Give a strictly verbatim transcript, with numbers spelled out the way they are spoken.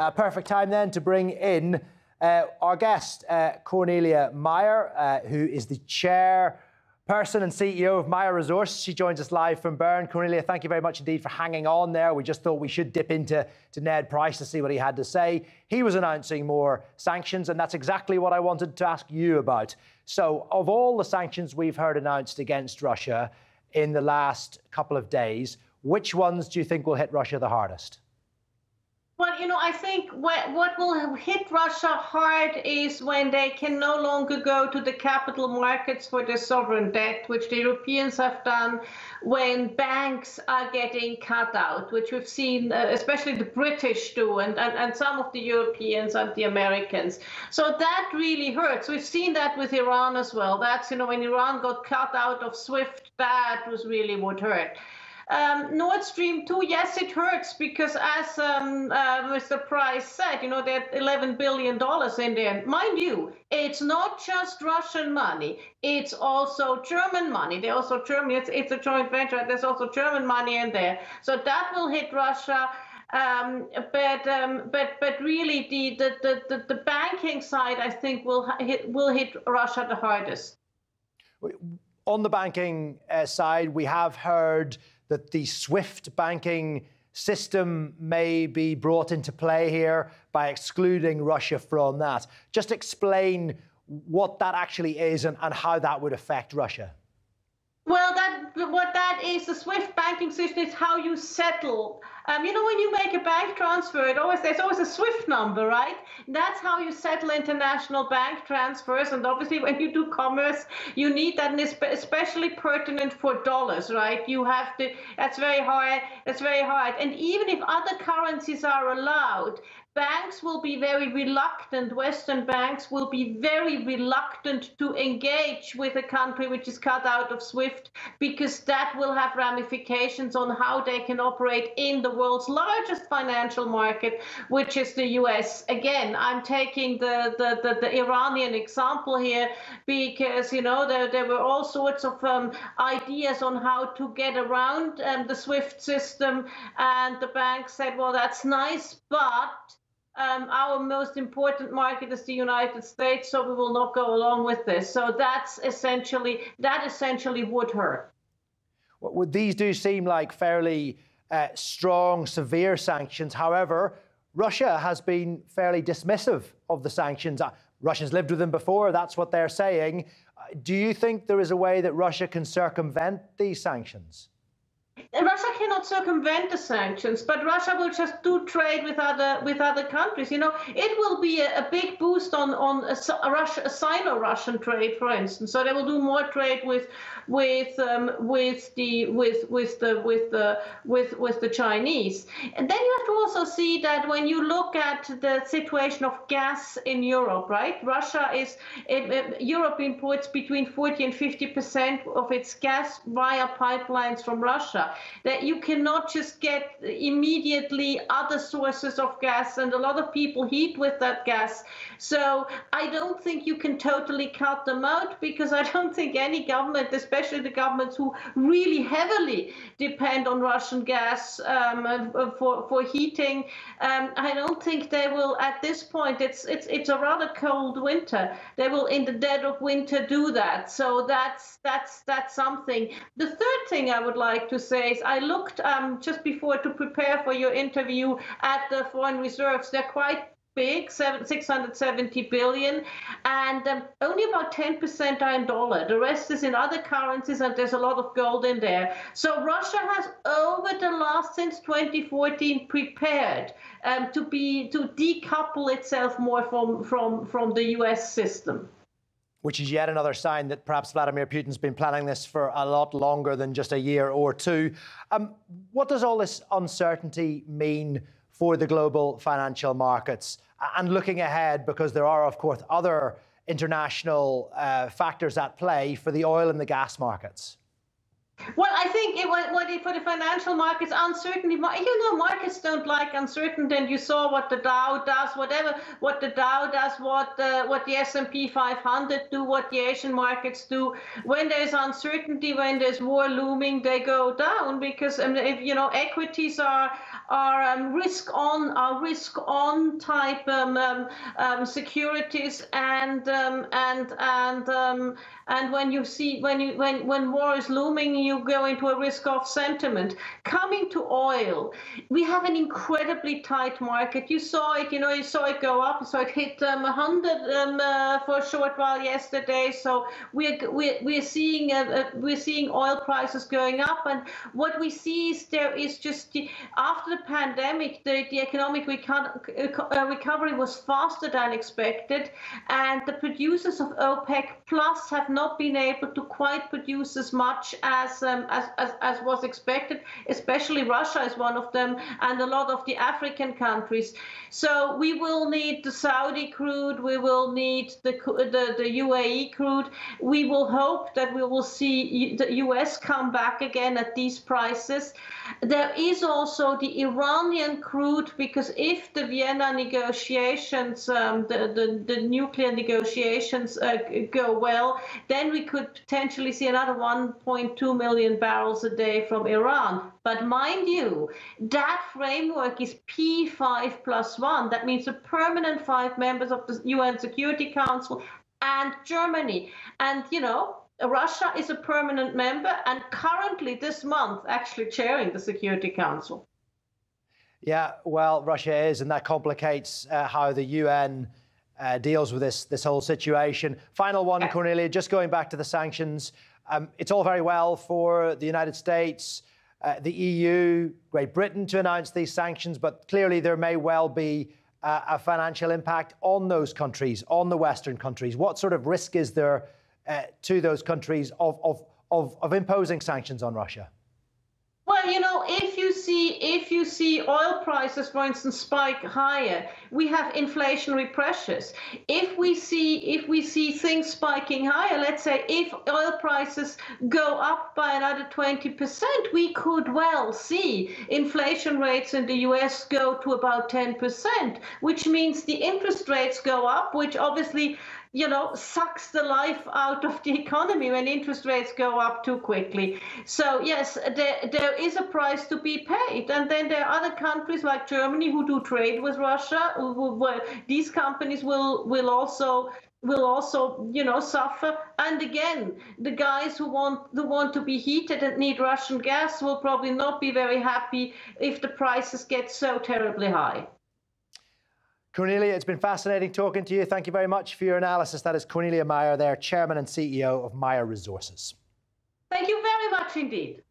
Uh, perfect time then to bring in uh, our guest, uh, Cornelia Meyer, uh, who is the chairperson and C E O of Meyer Resources. She joins us live from Bern. Cornelia, thank you very much indeed for hanging on there. We just thought we should dip into to Ned Price to see what he had to say. He was announcing more sanctions, and that's exactly what I wanted to ask you about. So, of all the sanctions we've heard announced against Russia in the last couple of days, which ones do you think will hit Russia the hardest? Well, you know, I think what, what will hit Russia hard is when they can no longer go to the capital markets for their sovereign debt, which the Europeans have done, when banks are getting cut out, which we've seen, uh, especially the British do, and, and, and some of the Europeans and the Americans. So that really hurts. We've seen that with Iran as well. That's, you know, when Iran got cut out of SWIFT, that was really what hurt. Um, Nord Stream two, yes, it hurts because, as um, uh, Mister Price said, you know, they had eleven billion dollars in there. Mind you, it's not just Russian money. It's also German money. They also Germany. It's, it's a joint venture. There's also German money in there. So that will hit Russia. Um, but um, but but really, the the, the the banking side, I think, will hit will hit Russia the hardest. On the banking uh, side, we have heard that the SWIFT banking system may be brought into play here by excluding Russia from that. Just explain what that actually is and, and how that would affect Russia. Well, that, what that is, the SWIFT banking system is how you settle. Um, you know, when you make a bank transfer, it always there's always a SWIFT number, right? That's how you settle international bank transfers. And obviously, when you do commerce, you need that, and it's especially pertinent for dollars, right? You have to. That's very hard. That's very hard. And even if other currencies are allowed, banks will be very reluctant, Western banks will be very reluctant to engage with a country which is cut out of SWIFT, because that will have ramifications on how they can operate in the world's largest financial market, which is the U S. Again, I'm taking the, the, the, the Iranian example here because, you know, there, there were all sorts of um, ideas on how to get around um, the SWIFT system, and the bank said, well, that's nice, but Um, our most important market is the United States, so we will not go along with this. So that's essentially, that essentially would hurt. Well, these do seem like fairly uh, strong, severe sanctions. However, Russia has been fairly dismissive of the sanctions. Uh, Russians lived with them before, that's what they're saying. Uh, do you think there is a way that Russia can circumvent these sanctions? Russia cannot circumvent the sanctions, but Russia will just do trade with other with other countries. You know, it will be a, a big boost on on a Russia, a Sino-Russian trade, for instance. So they will do more trade with with um, with the with with the with the with with the Chinese. And then you have to also see that when you look at the situation of gas in Europe, right? Russia is it, it, Europe imports between forty and fifty percent of its gas via pipelines from Russia. That you cannot just get immediately other sources of gas, and a lot of people heat with that gas. So I don't think you can totally cut them out, because I don't think any government, especially the governments who really heavily depend on Russian gas um, for, for heating, um, I don't think they will, at this point, it's, it's, it's a rather cold winter. They will, in the dead of winter, do that. So that's, that's, that's something. The third thing I would like to say, I looked um, just before to prepare for your interview at the foreign reserves. They're quite big, six hundred seventy billion, and um, only about ten percent are in dollar. The rest is in other currencies, and there's a lot of gold in there. So Russia has, over the last, since twenty fourteen, prepared um, to be to decouple itself more from from from the U S system. Which is yet another sign that perhaps Vladimir Putin's been planning this for a lot longer than just a year or two. Um, what does all this uncertainty mean for the global financial markets? And looking ahead, because there are, of course, other international uh, factors at play for the oil and the gas markets. Well, I think it was for the financial markets, uncertainty. You know, markets don't like uncertainty, and you saw what the Dow does, whatever, what the Dow does, what the, what the S and P five hundred do, what the Asian markets do. When there's uncertainty, when there's war looming, they go down because, um, if, you know, equities are are um, risk on, are risk on type um, um, um, securities, and um, and and um, and when you see when you when when war is looming, you You go into a risk-off sentiment. Coming to oil, we have an incredibly tight market. You saw it, you know, you saw it go up, so it hit um, one hundred um, uh, for a short while yesterday. So we're we're, we're seeing uh, uh, we're seeing oil prices going up, and what we see is there is just the, after the pandemic, the, the economic reco uh, recovery was faster than expected, and the producers of OPEC Plus have not been able to quite produce as much as Um, as, as, as was expected, especially Russia is one of them, and a lot of the African countries. So we will need the Saudi crude, we will need the, the, the U A E crude. We will hope that we will see the U S come back again at these prices. There is also the Iranian crude, because if the Vienna negotiations, um, the, the, the nuclear negotiations uh, go well, then we could potentially see another one point two million barrels a day from Iran. But mind you, that framework is P five plus one. That means the permanent five members of the U N Security Council and Germany. And, you know, Russia is a permanent member and currently this month actually chairing the Security Council. Yeah, well, Russia is, and that complicates uh, how the U N uh, deals with this, this whole situation. Final one, yes. Cornelia, just going back to the sanctions. Um, it's all very well for the United States, uh, the E U, Great Britain to announce these sanctions, but clearly there may well be uh, a financial impact on those countries, on the Western countries. What sort of risk is there uh, to those countries of, of, of, of imposing sanctions on Russia? Well, you know, if you see if you see oil prices, for instance, spike higher, we have inflationary pressures. If we see if we see things spiking higher, let's say if oil prices go up by another twenty percent, we could well see inflation rates in the U S go to about ten percent, which means the interest rates go up, which obviously, you know, sucks the life out of the economy when interest rates go up too quickly. So, yes, there, there is a price to be paid. And then there are other countries like Germany who do trade with Russia. Who, where these companies will, will also... will also, you know, suffer. And again, the guys who want who want to be heated and need Russian gas will probably not be very happy if the prices get so terribly high. Cornelia, it's been fascinating talking to you. Thank you very much for your analysis. That is Cornelia Meyer there, Chairman and C E O of Meyer Resources. Thank you very much indeed.